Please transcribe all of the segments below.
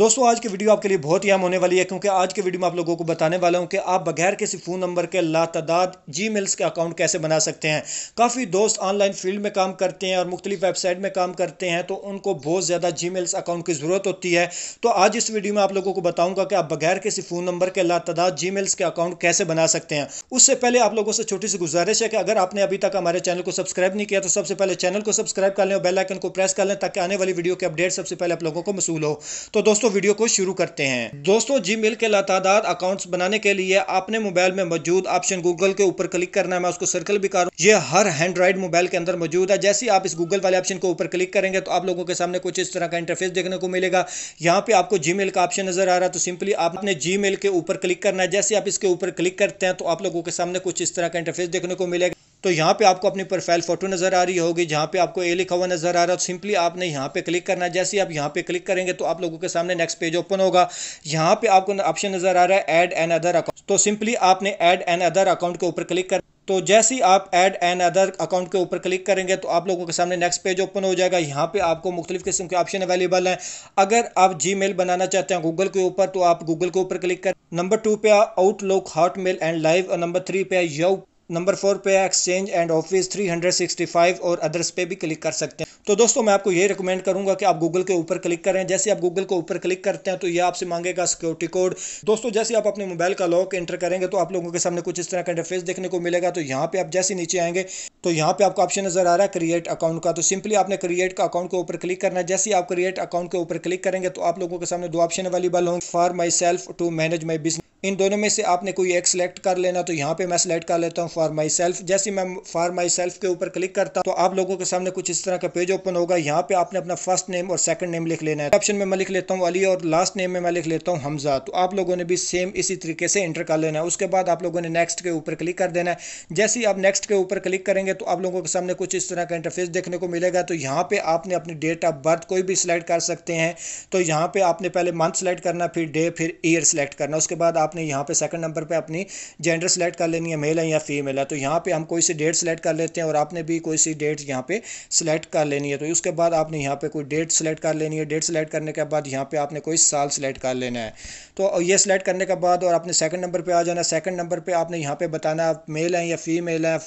दोस्तों आज की वीडियो आपके लिए बहुत ही अहम होने वाली है, क्योंकि आज के वीडियो में आप लोगों को बताने वाला हूं कि आप बगैर किसी फ़ोन नंबर के लातादाद जीमेल्स के अकाउंट कैसे बना सकते हैं। काफ़ी दोस्त ऑनलाइन फील्ड में काम करते हैं और मुख्तलिफ वेबसाइट में काम करते हैं, तो उनको बहुत ज़्यादा जीमेल्स अकाउंट की ज़रूरत होती है। तो आज इस वीडियो में आप लोगों को बताऊँगा कि आप बगैर किसी फ़ोन नंबर के लातादाद जीमेल्स के अकाउंट कैसे बना सकते हैं। उससे पहले आप लोगों से छोटी सी गुजारिश है कि अगर आपने अभी तक हमारे चैनल को सब्सक्राइब नहीं किया तो सबसे पहले चैनल को सब्सक्राइब कर लें और बेल आइकन को प्रेस कर लें, ताकि आने वाली वीडियो के अपडेट सबसे पहले आप लोगों को मसूल हो। तो दोस्तों वीडियो को शुरू करते हैं। दोस्तों जीमेल के लातादाद अकाउंट्स बनाने के लिए आपने मोबाइल में मौजूद ऑप्शन गूगल के ऊपर क्लिक करना है। मैं उसको सर्कल भी कर रहा हूं, ये हर एंड्राइड मोबाइल के अंदर मौजूद है। जैसे ही आप इस गूगल वाले ऑप्शन के ऊपर क्लिक करेंगे तो आप लोगों के सामने कुछ इस तरह का इंटरफेस देखने को मिलेगा। यहाँ पे आपको जीमेल का ऑप्शन नजर आ रहा है, तो सिंपली आपने जीमेल के ऊपर क्लिक करना है। जैसे आप इसके ऊपर क्लिक करते हैं तो आप लोगों के सामने कुछ इस तरह का इंटरफेस देखने को मिलेगा। तो यहाँ पे आपको अपनी प्रोफाइल फोटो नज़र आ रही होगी, जहाँ पे आपको ए लिखा हुआ नज़र आ रहा है। तो सिंपली आपने यहाँ पे क्लिक करना है। जैसे आप यहाँ पे क्लिक करेंगे तो आप लोगों के सामने नेक्स्ट पेज ओपन होगा। यहाँ पे आपको ऑप्शन नज़र आ रहा है ऐड एन अदर अकाउंट, तो सिंपली आपने ऐड एन अदर अकाउंट के ऊपर क्लिक कर। तो जैसे ही आप ऐड एन अदर अकाउंट के ऊपर क्लिक करेंगे तो आप लोगों के सामने नेक्स्ट पेज ओपन हो जाएगा। यहाँ पे आपको मुख्तलिफ किस्म के ऑप्शन अवेलेबल हैं। अगर आप जीमेल बनाना चाहते हैं गूगल के ऊपर तो आप गूगल के ऊपर क्लिक करें। नंबर 2 पे आउटलुक हॉटमेल एंड लाइव, और नंबर 3 पे यहू, नंबर 4 पे एक्सचेंज एंड ऑफिस 365 और अदर्स पे भी क्लिक कर सकते हैं। तो दोस्तों मैं आपको ये रिकमेंड करूंगा कि आप गूगल के ऊपर क्लिक करें। जैसे आप गूगल के ऊपर क्लिक करते हैं तो ये आपसे मांगेगा सिक्योरिटी कोड। दोस्तों जैसे आप अपने मोबाइल का लॉक एंटर करेंगे तो आप लोगों के सामने कुछ इस तरह का इंटरफेस देखने को मिलेगा। तो यहाँ पे आप जैसे नीचे आएंगे तो यहाँ पे आपको ऑप्शन नजर आ रहा है क्रिएट अकाउंट का। तो सिंपली आपने क्रिएट का अकाउंट के ऊपर क्लिक करना है। जैसे आप क्रिएट अकाउंट के ऊपर क्लिक करेंगे तो आप लोगों के सामने दो ऑप्शन अवेलेबल होंगे, for my self to manage my business. इन दोनों में से आपने कोई एक सिलेक्ट कर लेना। तो यहाँ पे मैं सिलेक्ट कर लेता हूँ फॉर माई सेल्फ। जैसे मैं फॉर माई सेल्फ के ऊपर क्लिक करता हूँ तो आप लोगों के सामने कुछ इस तरह का पेज ओपन होगा। यहाँ पे आपने अपना फर्स्ट नेम और सेकंड नेम लिख लेना है। ऑप्शन में मैं लिख लेता हूँ अली और लास्ट नेम में मैं लिख लेता हूँ हमजा। तो आप लोगों ने भी सेम इसी तरीके से एंटर कर लेना है। उसके बाद आप लोगों ने नेक्स्ट के ऊपर क्लिक कर देना है। जैसे ही आप नेक्स्ट के ऊपर क्लिक करेंगे तो आप लोगों के सामने कुछ इस तरह का इंटरफेस देखने को मिलेगा। तो यहाँ पे आपने अपनी डेट ऑफ बर्थ कोई भी सिलेक्ट कर सकते हैं। तो यहाँ पे आपने पहले मंथ सिलेक्ट करना, फिर डे, फिर ईयर सिलेक्ट करना। उसके बाद आपने यहाँ पे सेकंड नंबर पे अपनी जेंडर सेलेक्ट कर लेनी है, मेल है या फीमेल है। तो यहाँ पे हम कोई सी डेट सेलेक्ट कर लेते हैं और आपने भी कोई सी डेट यहाँ पे सेलेक्ट कर लेनी है। तो उसके बाद आपने यहाँ पे कोई डेट सेलेक्ट कर लेनी है। डेट सेलेक्ट करने के बाद यहाँ पे आपने कोई साल सेलेक्ट कर लेना है। तो ये सेलेक्ट करने के बाद और आपने सेकंड नंबर पर आ जाना। सेकंड नंबर पर आपने यहाँ पे बताना आप मेल हैं या फीमेल हैं,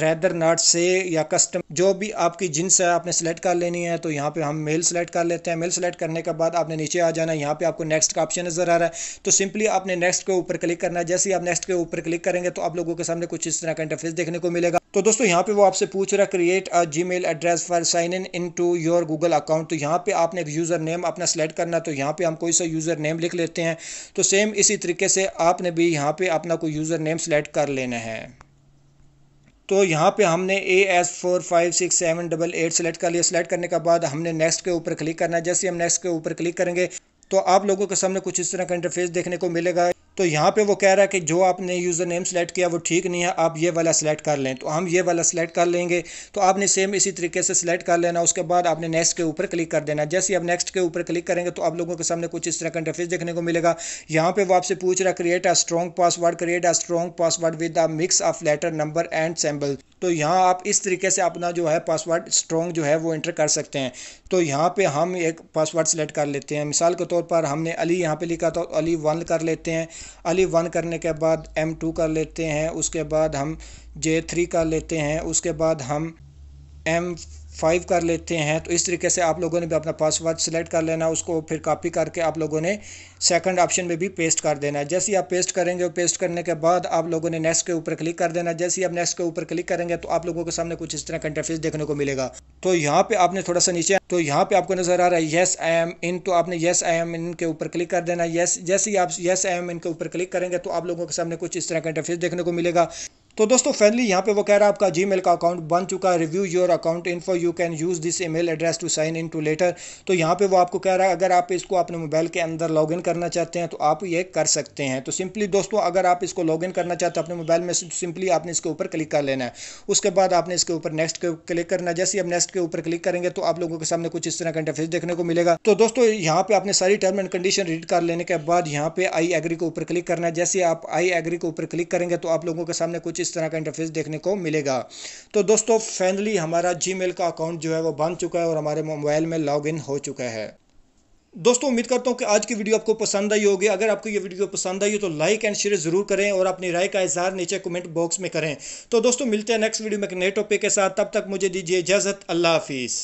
रेदर नॉट से या कस्टम, जो भी आपकी जिन्स है आपने सेलेक्ट कर लेनी है। तो यहाँ पे हम मेल सेलेक्ट कर लेते हैं। मेल सेलेक्ट करने के बाद आपने नीचे आ जाना। यहाँ पे आपको नेक्स्ट का ऑप्शन नज़र आ रहा है, तो सिंपली आपने नेक्स्ट के ऊपर क्लिक करना है। जैसे ही आप नेक्स्ट के ऊपर क्लिक करेंगे तो आप लोगों के सामने कुछ इस तरह का इंटरफेस देखने को मिलेगा। तो दोस्तों यहाँ पे वो आपसे पूछ रहा है create a Gmail address for sign in to your Google account. तो यहाँ पे आपने एक यूज़र नेम अपना सेलेक्ट करना। तो यहाँ पे हम कोई सा यूज़र नेम लिख लेते हैं। तो सेम इसी तरीके से आपने भी यहाँ पे अपना कोई यूज़र नेम सेलेक्ट कर लेना है। तो यहाँ पे हमने AS456788 सेलेक्ट कर लिया। सेलेक्ट करने के बाद हमने नेक्स्ट के ऊपर क्लिक करना है। जैसे हम नेक्स्ट के ऊपर क्लिक करेंगे तो आप लोगों के सामने कुछ इस तरह का इंटरफेस देखने को मिलेगा। तो यहाँ पे वो कह रहा है कि जो आपने यूज़र नेम सेलेक्ट किया वो ठीक नहीं है, आप ये वाला सेलेक्ट कर लें। तो हम ये वाला सेलेक्ट कर लेंगे। तो आपने सेम इसी तरीके से सेलेक्ट कर लेना। उसके बाद आपने नेक्स्ट के ऊपर क्लिक कर देना। जैसे आप नेक्स्ट के ऊपर क्लिक करेंगे तो आप लोगों के सामने कुछ इस तरह का इंटरफेस देखने को मिलेगा। यहाँ पे वो आपसे पूछ रहा है create a strong password, create a strong password with a mix of letter number and symbol. तो यहाँ आप इस तरीके से अपना जो है पासवर्ड स्ट्रॉन्ग जो है वो एंटर कर सकते हैं। तो यहाँ पे हम एक पासवर्ड सेलेक्ट कर लेते हैं। मिसाल के तौर पर हमने अली यहाँ पे लिखा था, अली 1 कर लेते हैं। अली 1 करने के बाद M2 कर लेते हैं। उसके बाद हम J3 कर लेते हैं। उसके बाद हम M5 कर लेते हैं। तो इस तरीके से आप लोगों ने भी अपना पासवर्ड सेलेक्ट कर लेना। उसको फिर कॉपी करके आप लोगों ने सेकंड ऑप्शन में भी पेस्ट कर देना है। जैसे ही आप पेस्ट करेंगे, पेस्ट करने के बाद आप लोगों ने नेक्स्ट के ऊपर क्लिक कर देना। जैसे ही आप नेक्स्ट के ऊपर क्लिक करेंगे तो आप लोगों के सामने कुछ इस तरह का इंटरफेस देखने को मिलेगा। तो यहाँ पे आपने थोड़ा सा नीचे, तो यहाँ पे आपको नजर आ रहा है येस आई एम इन। तो आपने येस आई एम इन के ऊपर क्लिक कर देना। येस, जैसे ही आप येस आई एम इन के ऊपर क्लिक करेंगे तो आप लोगों के सामने कुछ इस तरह का इंटरफेस देखने को मिलेगा। तो दोस्तों फाइनली यहाँ पे वो कह रहा है आपका जीमेल का अकाउंट बन चुका है, review your account info, you can use this email address to sign in to later. तो यहाँ पे वो आपको कह रहा है अगर आप इसको अपने मोबाइल के अंदर लॉगिन करना चाहते हैं तो आप ये कर सकते हैं। तो सिंपली दोस्तों अगर आप इसको लॉगिन करना चाहते हैं अपने मोबाइल में, सिंपली आपने इसके ऊपर क्लिक कर लेना है। उसके बाद आपने इसके ऊपर नेक्स्ट के क्लिक करना है। जैसे ही आप नेक्स्ट के ऊपर क्लिक करेंगे तो आप लोगों के सामने कुछ इस तरह का इंटरफेस देखने को मिलेगा। तो दोस्तों यहाँ पे आपने सारी टर्म एंड कंडीशन रीड कर लेने के बाद यहाँ पे आई एग्री के ऊपर क्लिक करना है। जैसे आप आई एग्री के ऊपर क्लिक करेंगे तो आप लोगों के सामने कुछ इस तरह का इंटरफेस देखने को मिलेगा। तो दोस्तों फाइनली हमारा जीमेल का अकाउंट जो है वो बन चुका है और हमारे मोबाइल में लॉगिन हो चुका है। दोस्तों उम्मीद करता हूं कि आज की वीडियो आपको पसंद आई होगी। अगर आपको ये वीडियो पसंद आई हो तो लाइक एंड शेयर ज़रूर करें और अपनी राय का इजहार नीचे कमेंट बॉक्स में करें। तो दोस्तों मिलते हैं नेक्स्ट वीडियो में एक नए टॉपिक के साथ, तब तक मुझे दीजिए इजाज़त। अल्लाह हाफिज़।